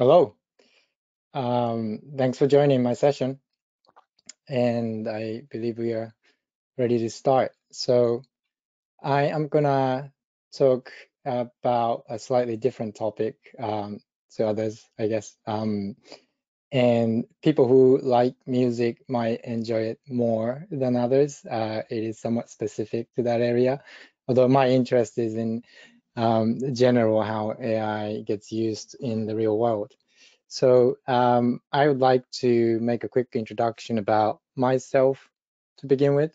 Hello. Thanks for joining my session. And I believe we are ready to start. So I am gonna talk about a slightly different topic to others, I guess. And people who like music might enjoy it more than others. It is somewhat specific to that area, although my interest is in general how AI gets used in the real world. So I would like to make a quick introduction about myself to begin with.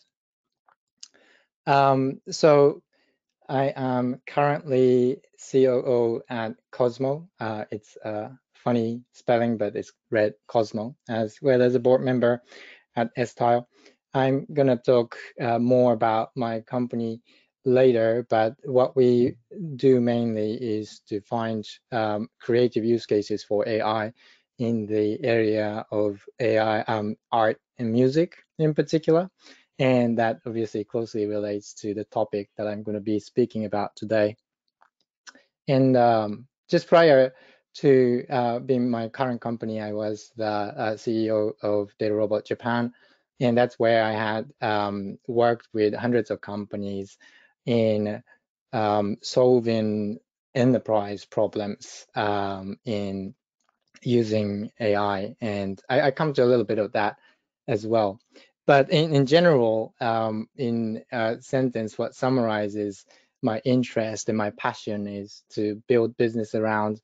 So I am currently COO at Qosmo. It's a funny spelling, but it's read Qosmo, as well as a board member at Estile. I'm gonna talk more about my company later, but what we do mainly is to find creative use cases for AI in the area of AI, art and music in particular. And that obviously closely relates to the topic that I'm going to be speaking about today. And just prior to being my current company, I was the CEO of DataRobot Japan. And that's where I had worked with hundreds of companies in solving enterprise problems in using AI. And I come to a little bit of that as well. But in general, in a sentence, what summarizes my interest and my passion is to build business around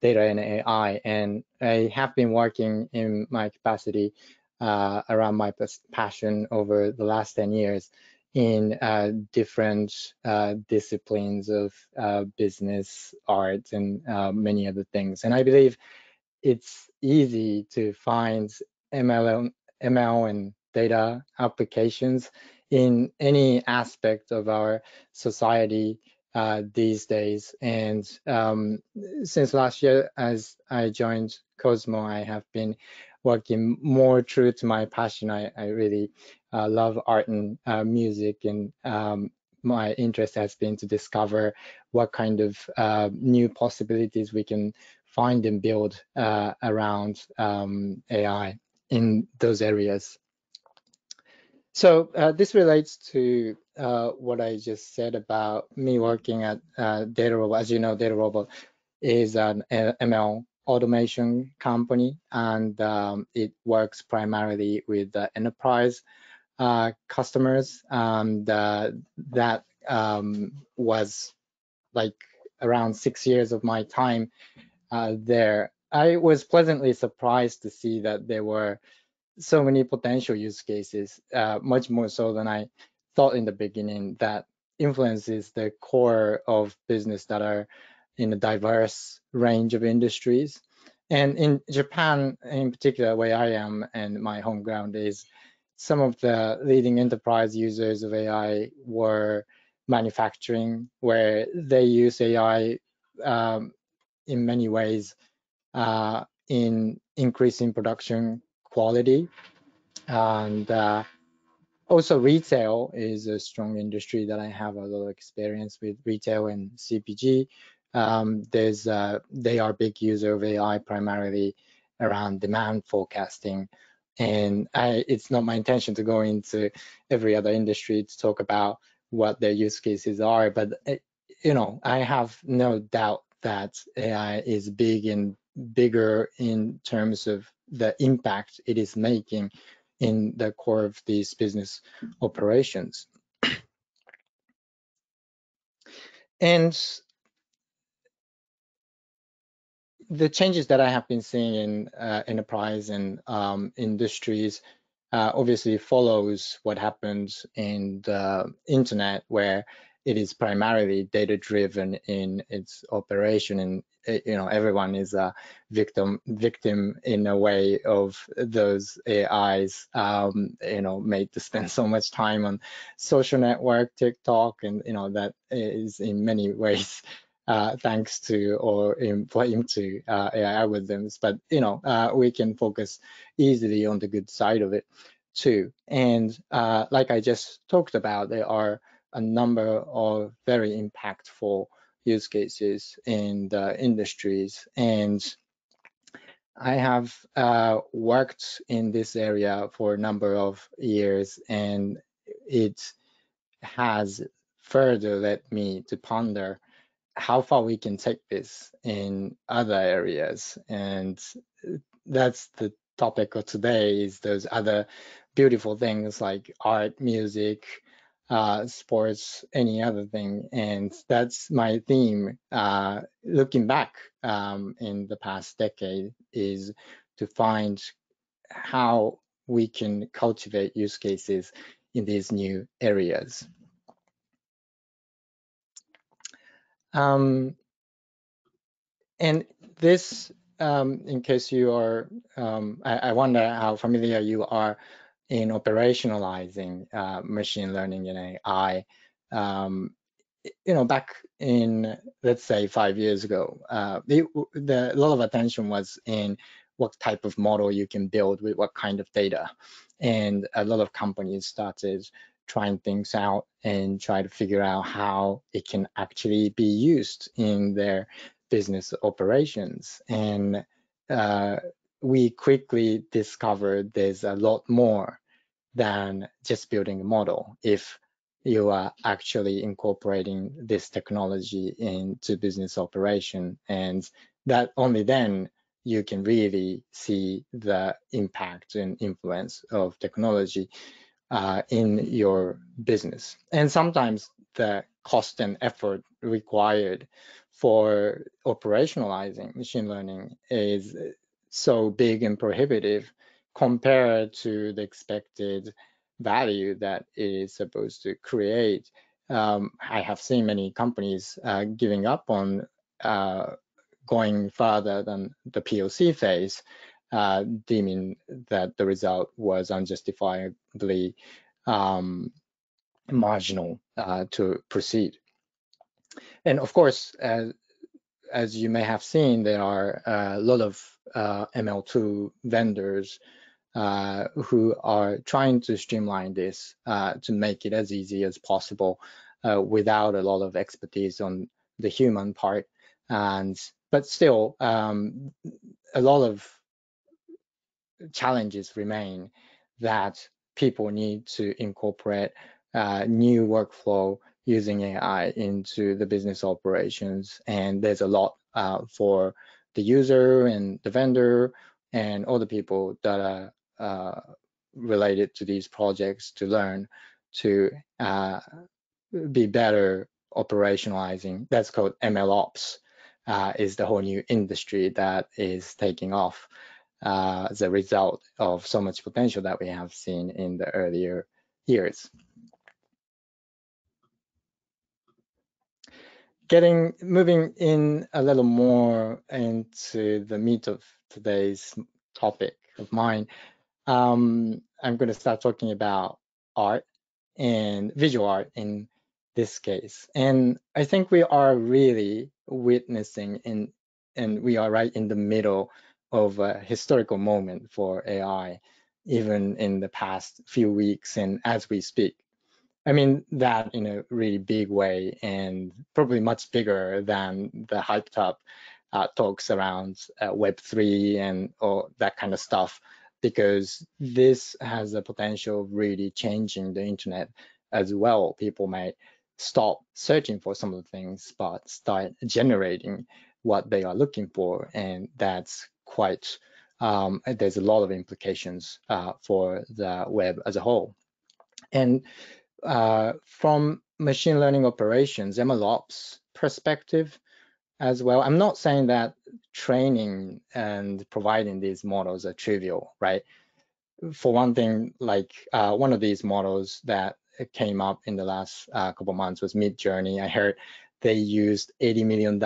data and AI. And I have been working in my capacity around my passion over the last 10 years in different disciplines of business, arts, and many other things. And I believe it's easy to find ML and data applications in any aspect of our society these days. And since last year, as I joined Qosmo, I have been working more true to my passion. I really love art and music, and my interest has been to discover what kind of new possibilities we can find and build around AI in those areas. So this relates to what I just said about me working at DataRobot. As you know, DataRobot is an ML automation company, and it works primarily with enterprise customers. And that was like around 6 years of my time there. I was pleasantly surprised to see that there were so many potential use cases, much more so than I thought in the beginning, that influences the core of business that are in a diverse range of industries. And in Japan, in particular, where I am and my home ground is, some of the leading enterprise users of AI were manufacturing, where they use AI in many ways in increasing production quality. And also retail is a strong industry that I have a lot of experience with, retail and CPG. They are a big user of AI primarily around demand forecasting. And it's not my intention to go into every other industry to talk about what their use cases are, but you know, I have no doubt that AI is big and bigger in terms of the impact it is making in the core of these business operations. And the changes that I have been seeing in enterprise and industries obviously follows what happens in the internet, where it is primarily data-driven in its operation, and you know, everyone is a victim in a way of those AIs. You know, made to spend so much time on social network, TikTok, and you know, that is in many ways thanks to or inflamed to AI algorithms. But you know, we can focus easily on the good side of it too. And like I just talked about, there are a number of very impactful use cases in the industries. And I have worked in this area for a number of years, and it has further led me to ponder how far we can take this in other areas. And that's the topic of today, is those other beautiful things like art, music, sports, any other thing. And that's my theme looking back in the past decade, is to find how we can cultivate use cases in these new areas. And this, in case you are, I wonder how familiar you are in operationalizing machine learning and AI. You know, back in, let's say, 5 years ago, a lot of attention was in what type of model you can build with what kind of data. And a lot of companies started trying things out and try to figure out how it can actually be used in their business operations. And we quickly discovered there's a lot more than just building a model if you are actually incorporating this technology into business operation. And that only then you can really see the impact and influence of technology in your business. And sometimes the cost and effort required for operationalizing machine learning is so big and prohibitive compared to the expected value that it is supposed to create. I have seen many companies giving up on going further than the POC phase, deeming that the result was unjustifiably marginal to proceed. And of course, as you may have seen, there are a lot of ML2 vendors who are trying to streamline this to make it as easy as possible without a lot of expertise on the human part. But still, a lot of challenges remain that people need to incorporate new workflow using AI into the business operations. And there's a lot for the user and the vendor and all the people that are related to these projects to learn to be better operationalizing. That's called MLOps. Is the whole new industry that is taking off as a result of so much potential that we have seen in the earlier years. Moving in a little more into the meat of today's topic of mine, I'm going to start talking about art and visual art in this case. And I think we are really witnessing and we are right in the middle of a historical moment for AI, even in the past few weeks and as we speak. I mean that in a really big way, and probably much bigger than the hyped up talks around Web3 and all that kind of stuff, because this has the potential of really changing the internet as well. People might stop searching for some of the things, but start generating what they are looking for. And that's quite, there's a lot of implications for the web as a whole. And from machine learning operations, MLOps perspective as well, I'm not saying that training and providing these models are trivial, right? For one thing, like one of these models that it came up in the last couple of months was Midjourney. I heard they used $80 million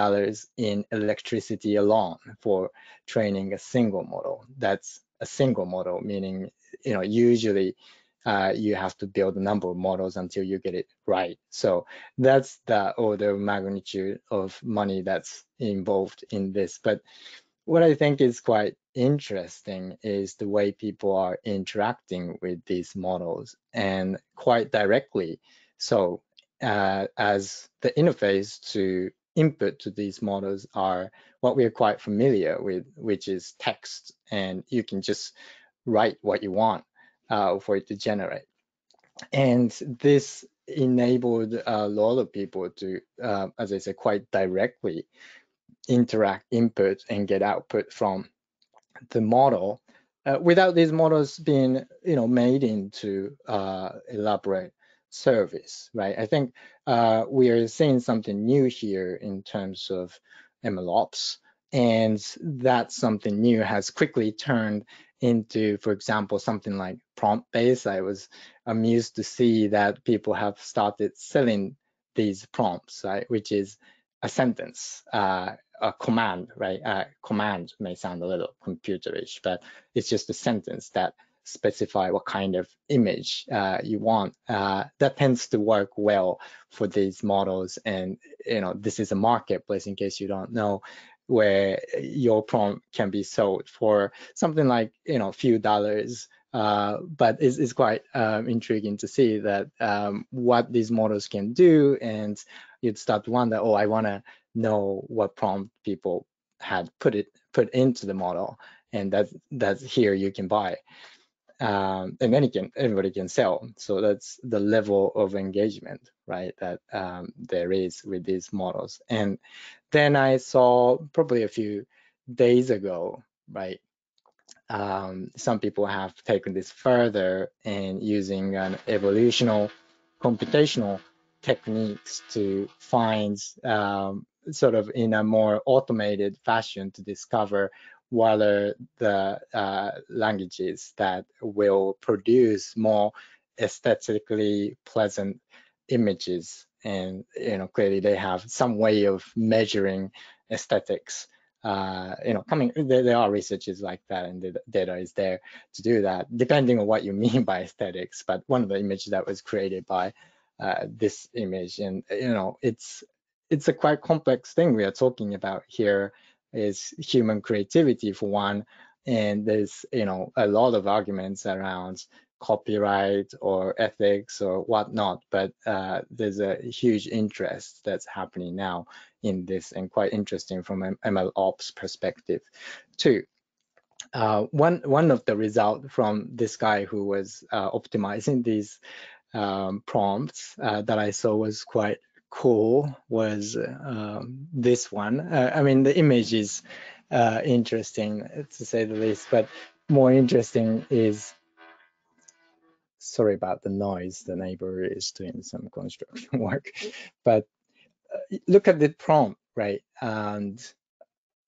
in electricity alone for training a single model. That's a single model, meaning, you know, usually you have to build a number of models until you get it right. So that's the order of magnitude of money that's involved in this. But what I think is quite interesting is the way people are interacting with these models, and quite directly so, as the interface to input to these models are what we are quite familiar with, which is text, and you can just write what you want for it to generate. And this enabled a lot of people to, as I said, quite directly interact input and get output from the model without these models being, made into elaborate service, right? I think we are seeing something new here in terms of MLOps, and that something new has quickly turned into, for example, something like prompt-based. I was amused to see that people have started selling these prompts, right? Which is a sentence, a command, right? Command may sound a little computerish, but it's just a sentence that specify what kind of image you want. That tends to work well for these models. And this is a marketplace, in case you don't know, where your prompt can be sold for something like a few dollars. But it's quite intriguing to see that what these models can do, and you'd start to wonder, oh, I want to know what prompt people had put into the model, and that's here you can buy. And then anybody can sell. So that's the level of engagement, right, that there is with these models. And then I saw probably a few days ago, right, some people have taken this further and using an evolutional computational techniques to find sort of in a more automated fashion to discover what are the languages that will produce more aesthetically pleasant images. And clearly they have some way of measuring aesthetics. There are researches like that, and the data is there to do that, depending on what you mean by aesthetics. But one of the images that was created by this image, and it's a quite complex thing we are talking about here, is human creativity for one, and there's a lot of arguments around copyright or ethics or whatnot, but there's a huge interest that's happening now in this, and quite interesting from an MLOps perspective too. One of the result from this guy who was optimizing these prompts that I saw was quite cool, was this one. I mean, the image is interesting to say the least, but more interesting is, sorry about the noise, the neighbor is doing some construction work, but look at the prompt, right? And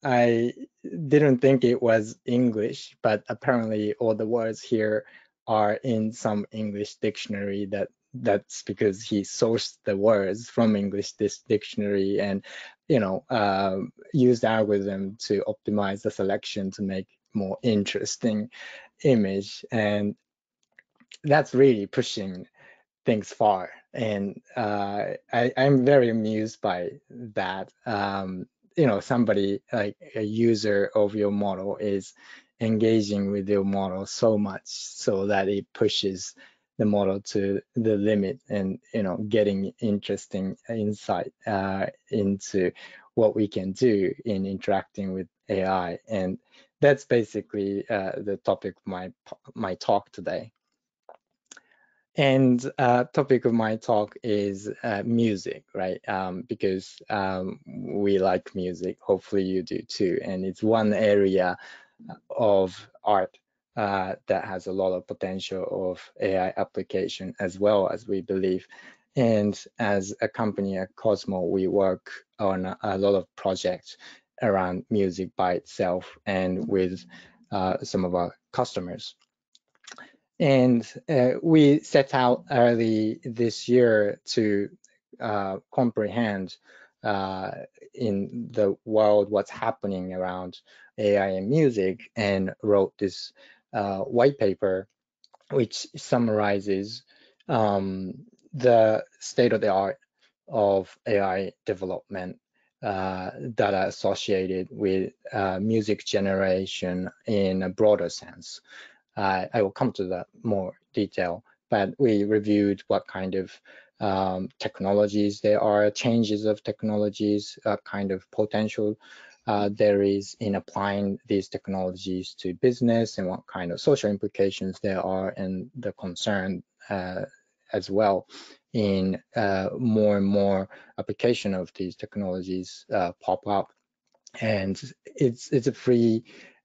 I didn't think it was English, but apparently all the words here are in some English dictionary. That's because he sourced the words from English dictionary and used algorithm to optimize the selection to make more interesting image. And that's really pushing things far, and I'm very amused by that. Somebody like a user of your model is engaging with your model so much so that it pushes the model to the limit, and getting interesting insight into what we can do in interacting with AI. And that's basically the topic of my talk today. And topic of my talk is music, right? Because we like music, hopefully you do too, and it's one area of art that has a lot of potential of AI application as well, as we believe. And as a company at Qosmo, we work on a lot of projects around music by itself and with some of our customers. And we set out early this year to comprehend in the world what's happening around AI and music, and wrote this white paper, which summarizes the state of the art of AI development that are associated with music generation in a broader sense. I will come to that more detail, but we reviewed what kind of technologies there are, changes of technologies, kind of potential there is in applying these technologies to business, and what kind of social implications there are, and the concern as well in more and more application of these technologies pop up. And it's a free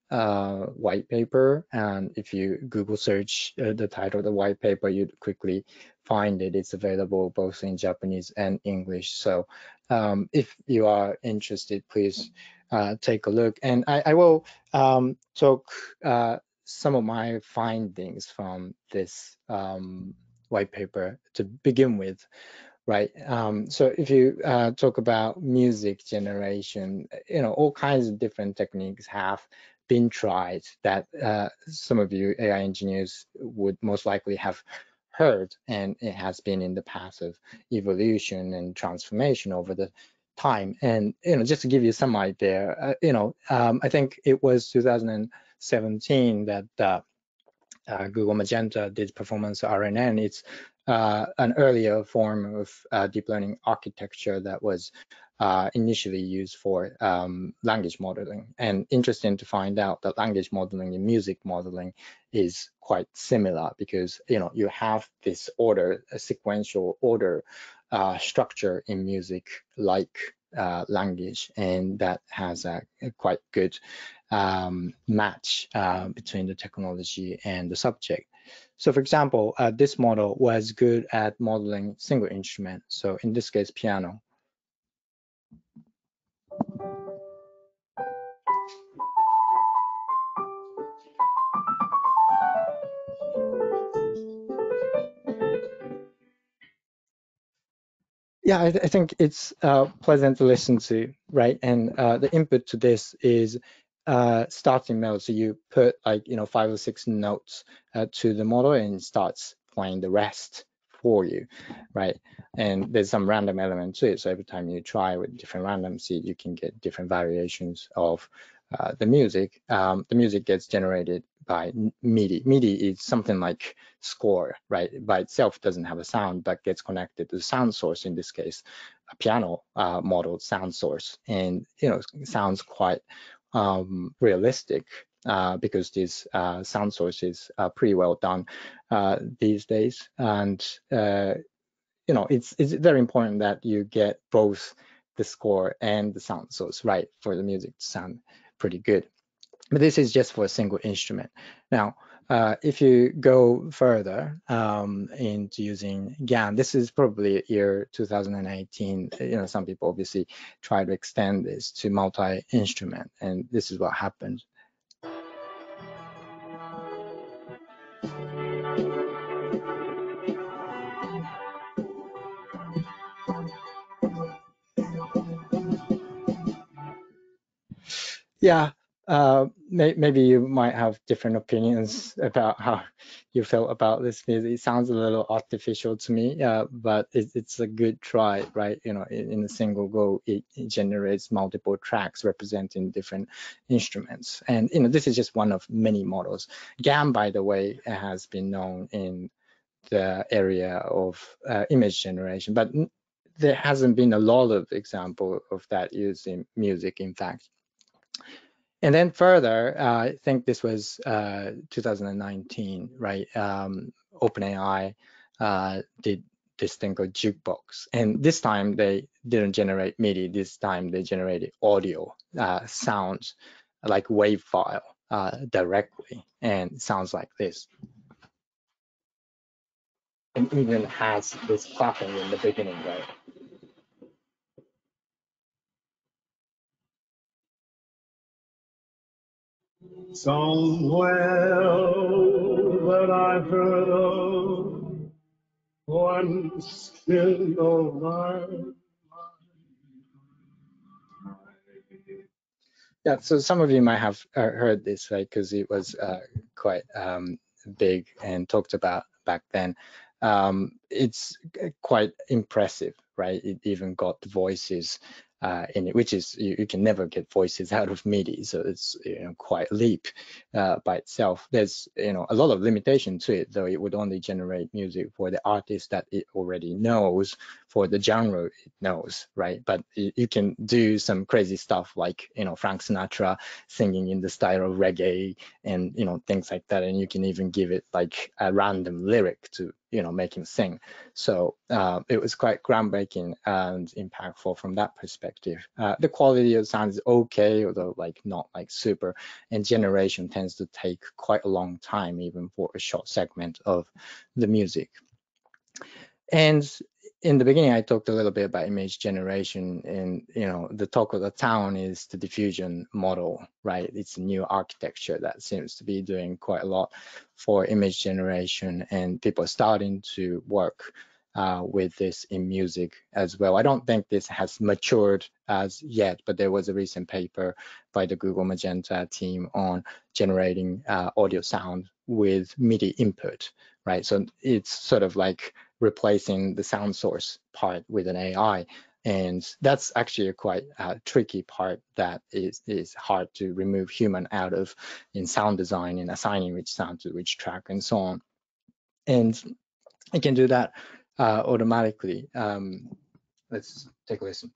white paper, and if you Google search the title of the white paper, you'd quickly find it. It's available both in Japanese and English. So if you are interested, please take a look. And I will talk some of my findings from this white paper to begin with, right? So if you talk about music generation, you know, all kinds of different techniques have been tried that some of you AI engineers would most likely have heard, and it has been in the path of evolution and transformation over the time. And, you know, just to give you some idea, you know, I think it was 2017 that Google Magenta did performance RNN. It's an earlier form of deep learning architecture that was initially used for language modeling. And interesting to find out that language modeling and music modeling is quite similar, because, you know, you have this order, a sequential order structure in music like language, and that has a quite good match between the technology and the subject. So for example, this model was good at modeling single instrument, so in this case piano. Yeah, I think it's pleasant to listen to, right? And the input to this is starting melody. So you put, like, you know, 5 or 6 notes to the model, and it starts playing the rest for you, right? And there's some random element to it. So every time you try with different random seed, you can get different variations of the music. The music gets generated by MIDI. MIDI is something like score, right? By itself doesn't have a sound, but gets connected to the sound source, in this case, a piano model sound source. And, you know, it sounds quite realistic because these sound sources are pretty well done these days. And you know, it's very important that you get both the score and the sound source right for the music to sound pretty good. But this is just for a single instrument. Now, if you go further into using GAN, this is probably year 2018. You know, some people obviously try to extend this to multi-instrument, and this is what happened. Yeah. Maybe you might have different opinions about how you felt about this music. It sounds a little artificial to me, but it's a good try, right? You know, in a single go, it generates multiple tracks representing different instruments. And, you know, this is just one of many models. GAN, by the way, has been known in the area of image generation, but there hasn't been a lot of example of that used in music, in fact. And then further, I think this was 2019, right? OpenAI did this thing called Jukebox. And this time they didn't generate MIDI. This time they generated audio, sounds like wave file directly. And sounds like this. And even has this clapping in the beginning, right? Somewhere that I've heard of once in the wild. Yeah, so some of you might have heard this, right? Because it was quite big and talked about back then. It's quite impressive, right? It even got voices in it, which is you can never get voices out of MIDI, so it's quite a leap by itself. There's a lot of limitation to it, though. It would only generate music for the artist that it already knows, for the genre it knows, right? But you can do some crazy stuff like Frank Sinatra singing in the style of reggae and things like that, and you can even give it like a random lyric to make him sing. So it was quite groundbreaking and impactful from that perspective. The quality of sound is okay, although not super, and generation tends to take quite a long time even for a short segment of the music. And in the beginning, I talked a little bit about image generation, and the talk of the town is the diffusion model, right? It's a new architecture that seems to be doing quite a lot for image generation, and people are starting to work with this in music as well. I don't think this has matured as yet, but there was a recent paper by the Google Magenta team on generating audio sound with MIDI input, right? So it's sort of like replacing the sound source part with an AI. And that's actually a quite tricky part that is hard to remove human out of in sound design, in assigning which sound to which track and so on. And it can do that automatically. Let's take a listen.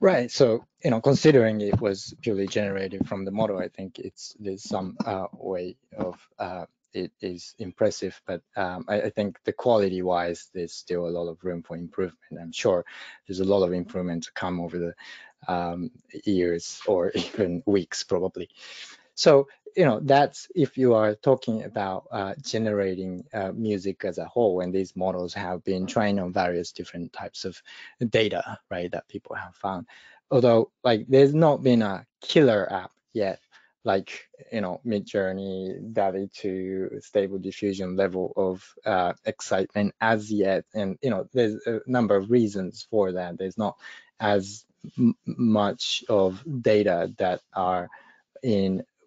Right, so considering it was purely generated from the model, I think there's some way of it is impressive, but I think the quality-wise, there's still a lot of room for improvement. I'm sure there's a lot of improvement to come over the years or even weeks, probably. So that's if you are talking about generating music as a whole, and these models have been trained on various different types of data, right, that people have found. Although there's not been a killer app yet, like Midjourney, DALL-E 2, stable diffusion level of excitement as yet, and there's a number of reasons for that. There's not as much of data that are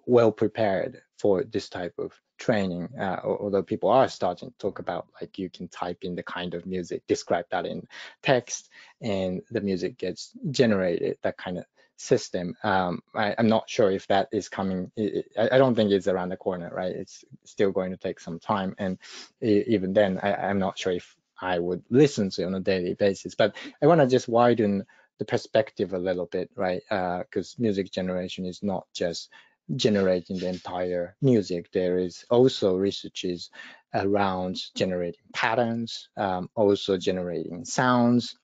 well prepared for this type of training, although people are starting to talk about you can type in the kind of music, describe that in text, and the music gets generated, that kind of system. I'm not sure if that is coming. I don't think it's around the corner, right? It's still going to take some time, and even then I'm not sure if I would listen to it on a daily basis. But I want to just widen the perspective a little bit, right? Because music generation is not just generating the entire music. There is also researches around generating patterns, also generating sounds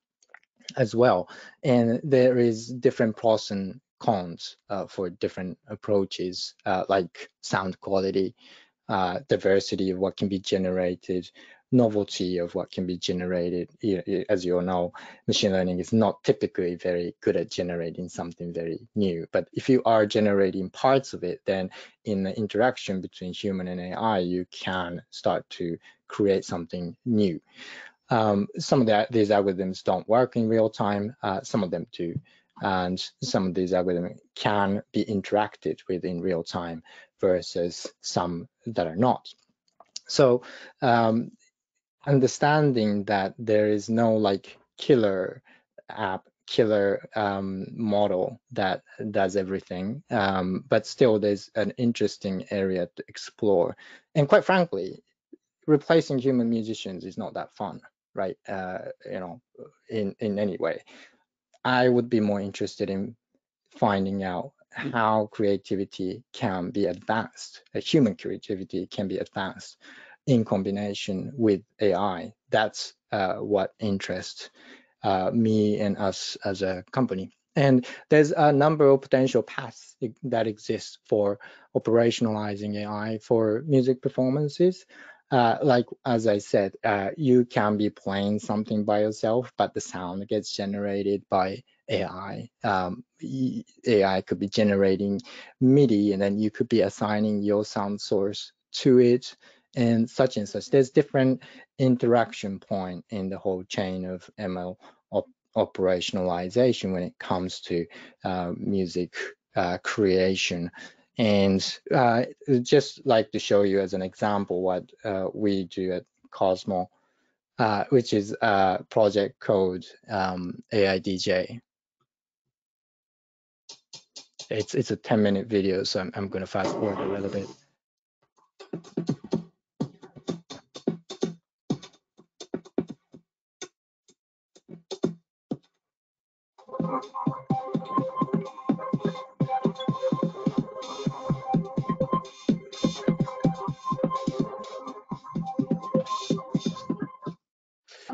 as well. And there is different pros and cons for different approaches, like sound quality, diversity of what can be generated, novelty of what can be generated. As you all know, machine learning is not typically very good at generating something very new, but if you are generating parts of it, then in the interaction between human and AI, you can start to create something new. Some of these algorithms don't work in real time, some of them do, and some of these algorithms can be interacted with in real time versus some that are not. So understanding that there is no killer app, killer model that does everything, but still there's an interesting area to explore. And quite frankly, replacing human musicians is not that fun, right? In any way. I would be more interested in finding out how creativity can be advanced, human creativity can be advanced in combination with AI. That's what interests me and us as a company. And there's a number of potential paths that exist for operationalizing AI for music performances. Like, as I said, you can be playing something by yourself, but the sound gets generated by AI. AI could be generating MIDI, and then you could be assigning your sound source to it, and such and such. There's different interaction point in the whole chain of ML operationalization when it comes to music creation. And just like to show you as an example what we do at Qosmo, which is a project called AIDJ. It's a 10-minute video, so I'm going to fast forward a little bit.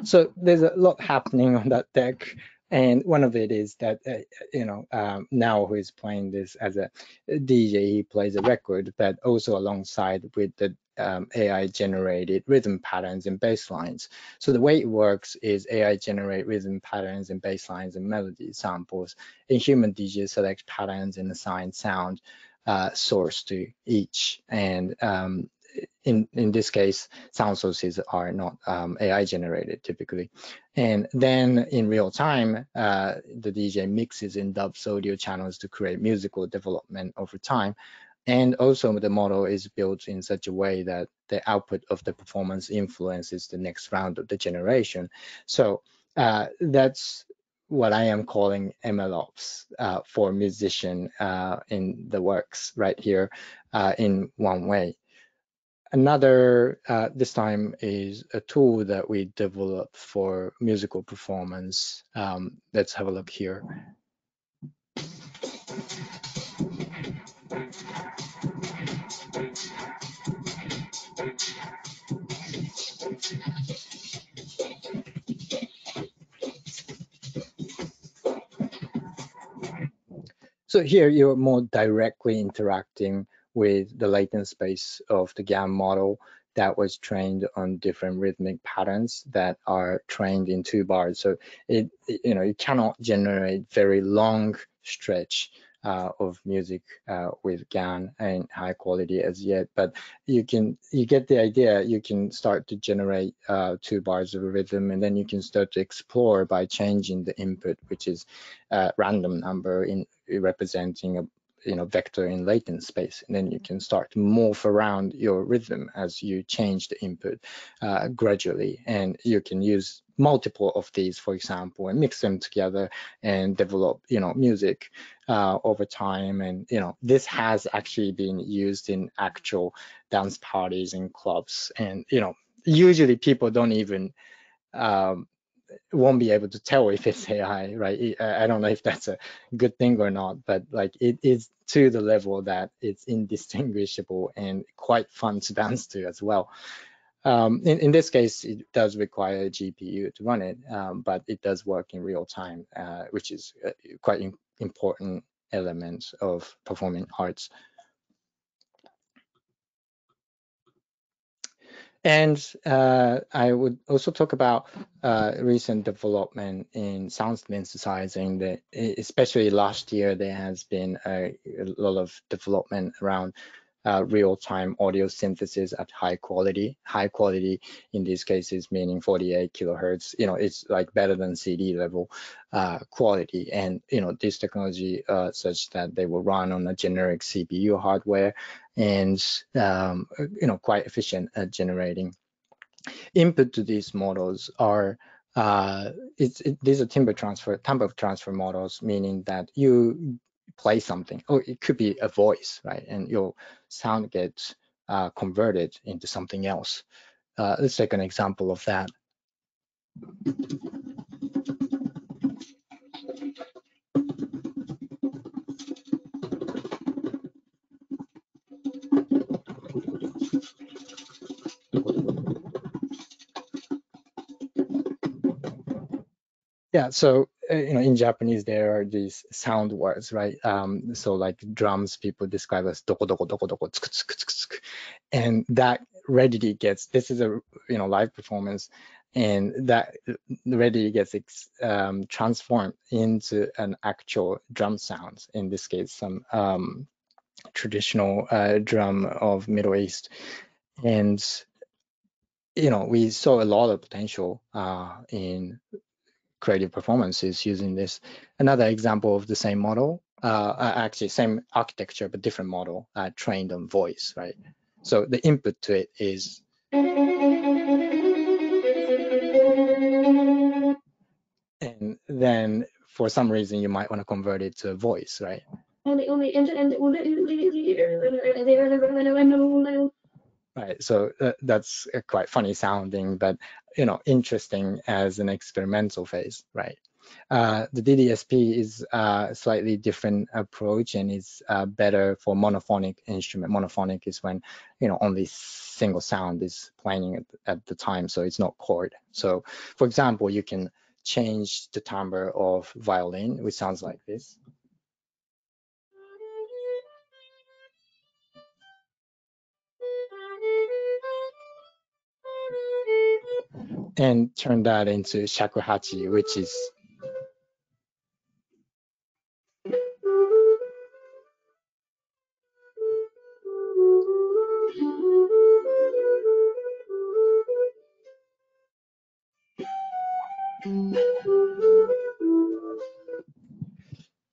So there's a lot happening on that deck, and one of it is that now who is playing this as a DJ, he plays a record, but also alongside with the AI generated rhythm patterns and bass lines. So the way it works is AI generate rhythm patterns and bass lines and melody samples, and human DJ select patterns and assign sound source to each. And in this case, sound sources are not AI generated typically. And then in real time, the DJ mixes and dubs audio channels to create musical development over time. And also the model is built in such a way that the output of the performance influences the next round of the generation. So that's what I am calling MLOps for musician in the works right here in one way. Another, this time, is a tool that we developed for musical performance. Let's have a look here. So here you're more directly interacting with the latent space of the GAN model that was trained on different rhythmic patterns that are trained in 2 bars. So you cannot generate very long stretch of music with GAN and high quality as yet, but you get the idea. You can start to generate 2 bars of a rhythm, and then you can start to explore by changing the input, which is a random number in representing a vector in latent space, and then you can start to morph around your rhythm as you change the input gradually. And you can use multiple of these, for example, and mix them together and develop music over time. And this has actually been used in actual dance parties and clubs, and usually people don't even won't be able to tell if it's AI, right? I don't know if that's a good thing or not, but like it is to the level that it's indistinguishable and quite fun to dance to as well. In this case, it does require a GPU to run it, but it does work in real time, which is quite an important element of performing arts. And I would also talk about recent development in sound synthesizing. That especially last year, there has been a lot of development around real-time audio synthesis at high quality. High quality in these cases meaning 48 kilohertz. It's like better than CD level quality. And this technology such that they will run on a generic CPU hardware, and quite efficient at generating input to these models are these are timbre transfer models, meaning that you play something, or it could be a voice, right? And your sound gets converted into something else. Let's take an example of that. Yeah, so in Japanese there are these sound words, right? So like drums, people describe as doko doko doko doko tsuku tsuku tsuku, and that readily gets. This is a live performance, and that really gets transformed into an actual drum sound. In this case, some traditional drum of Middle East. And you know, we saw a lot of potential in creative performances using this. Another example of the same model, actually same architecture but different model, trained on voice, right? So the input to it is, and then for some reason you might want to convert it to a voice, right? Right, so that's a quite funny sounding, but you know, interesting as an experimental phase, right? The DDSP is a slightly different approach, and is better for monophonic instrument. Monophonic is when, you know, only single sound is playing at the time, so it's not chord. So, for example, you can change the timbre of violin, which sounds like this. And turn that into shakuhachi, which is,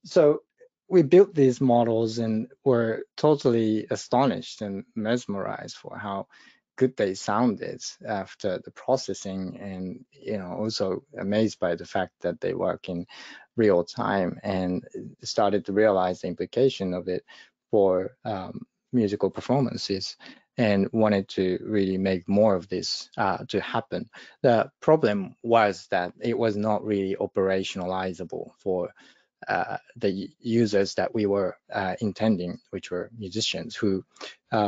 so we built these models and were totally astonished and mesmerized for how good they sounded after the processing, and you know, also amazed by the fact that they work in real time, and started to realize the implication of it for musical performances, and wanted to really make more of this to happen. The problem was that it was not really operationalizable for the users that we were intending, which were musicians who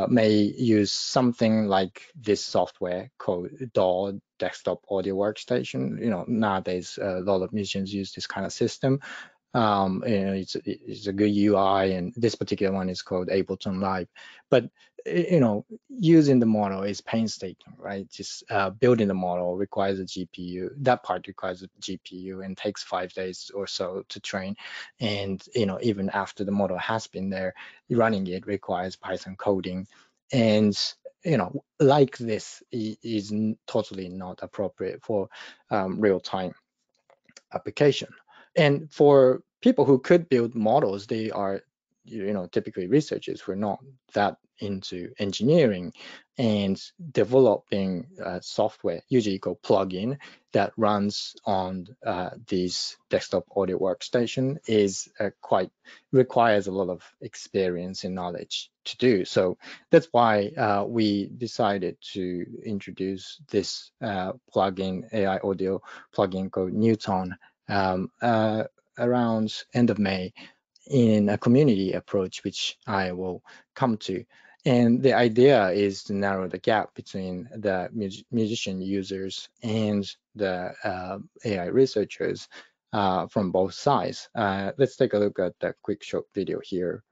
may use something like this software called DAW, Desktop Audio Workstation. You know, nowadays a lot of musicians use this kind of system. You know, it's a good UI, and this particular one is called Ableton Live. But you know, using the model is painstaking, right? Just building the model requires a GPU. That part requires a GPU and takes 5 days or so to train. And you know, even after the model has been there, running it requires Python coding. And you know, like this is totally not appropriate for real-time application. And for people who could build models, they are, you know, typically researchers who are not that into engineering, and developing software, usually called plugin, that runs on these desktop audio workstation is requires a lot of experience and knowledge to do. So that's why we decided to introduce this plugin, AI audio plugin called Neutone, around end of May, in a community approach, which I will come to. And the idea is to narrow the gap between the musician users and the AI researchers from both sides. Let's take a look at that quick short video here.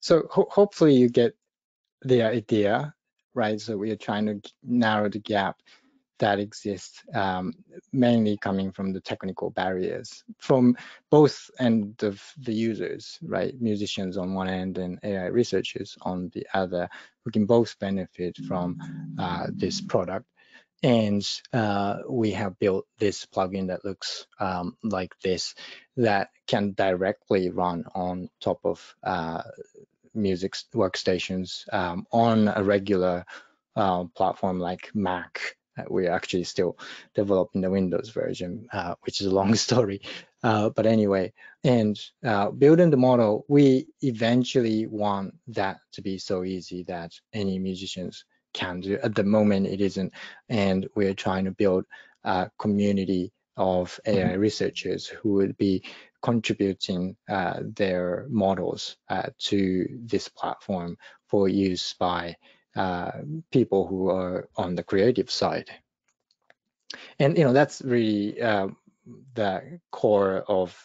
So hopefully you get the idea, right? So we are trying to narrow the gap that exists, mainly coming from the technical barriers from both ends of the users, right? Musicians on one end and AI researchers on the other, who can both benefit from this product. And we have built this plugin that looks like this, that can directly run on top of music workstations on a regular platform like Mac. We're actually still developing the Windows version, which is a long story. But anyway, and building the model, we eventually want that to be so easy that any musicians can do. At the moment, it isn't. And we're trying to build a community of AI researchers who would be contributing their models to this platform for use by people who are on the creative side. And, you know, that's really the core of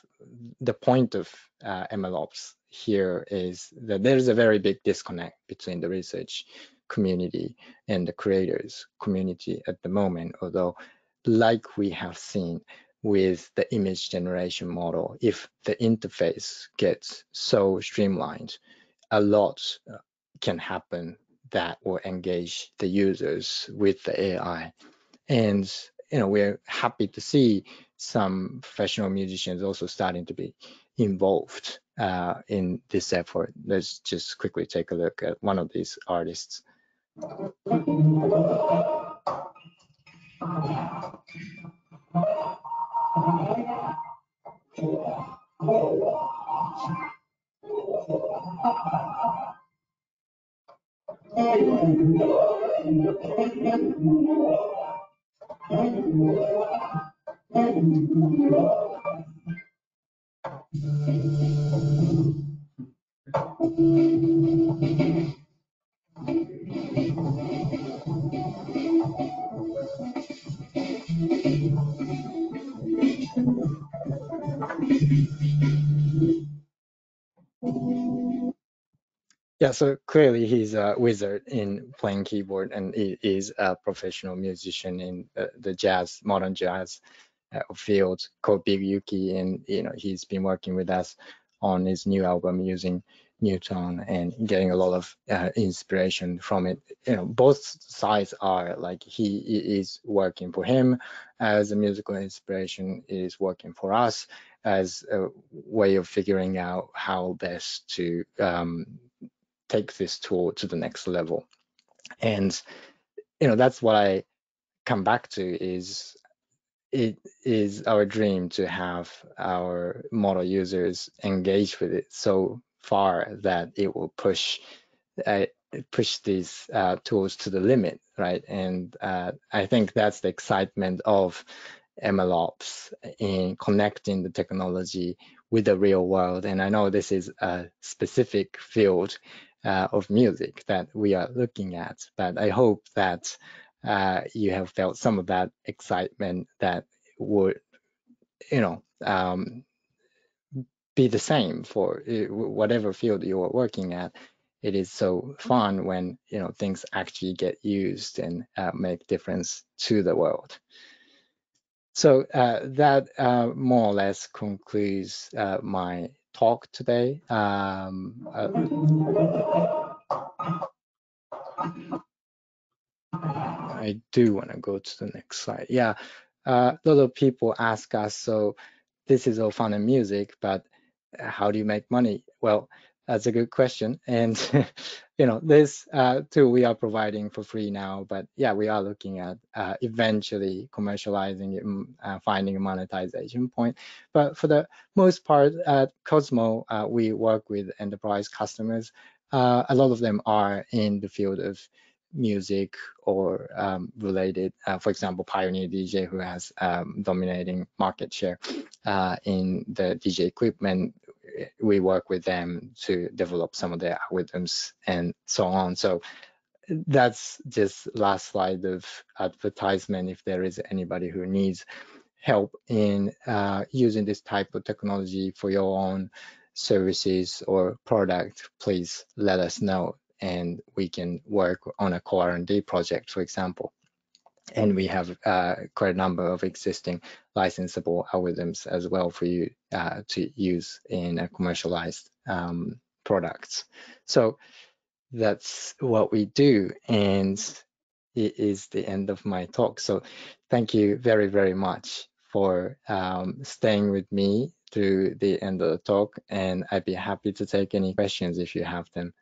the point of MLOps here, is that there's a very big disconnect between the research community and the creators community at the moment. Although, like we have seen with the image generation model, if the interface gets so streamlined, a lot can happen that will engage the users with the AI. And, you know, we're happy to see some professional musicians also starting to be involved in this effort. Let's just quickly take a look at one of these artists. Yeah, so clearly he's a wizard in playing keyboard, and he is a professional musician in the jazz, modern jazz field, called Big Yuki. And, you know, he's been working with us on his new album using Neutone and getting a lot of inspiration from it. You know, both sides are like, he is working for him as a musical inspiration, is working for us as a way of figuring out how best to take this tool to the next level. And, you know, that's what I come back to, is it is our dream to have our model users engage with it so far that it will push these tools to the limit, right? And I think that's the excitement of MLOps, in connecting the technology with the real world. And I know this is a specific field of music that we are looking at, but I hope that you have felt some of that excitement that would, you know, be the same for whatever field you are working at. It is so fun when, you know, things actually get used and make difference to the world. So that more or less concludes my talk today. I do want to go to the next slide. Yeah, a lot of people ask us, so this is all fun and music, but how do you make money? Well, that's a good question. And, you know, this tool we are providing for free now, but yeah, we are looking at eventually commercializing it, finding a monetization point. But for the most part at Qosmo, we work with enterprise customers. A lot of them are in the field of music or related, for example, Pioneer DJ, who has dominating market share in the DJ equipment. We work with them to develop some of their algorithms and so on. So that's just last slide of advertisement. If there is anybody who needs help in using this type of technology for your own services or product, please let us know, and we can work on a co-R&D project, for example. And we have quite a number of existing licensable algorithms as well for you to use in a commercialized products. So that's what we do. And it is the end of my talk. So thank you very, very much for staying with me through the end of the talk, and I'd be happy to take any questions if you have them.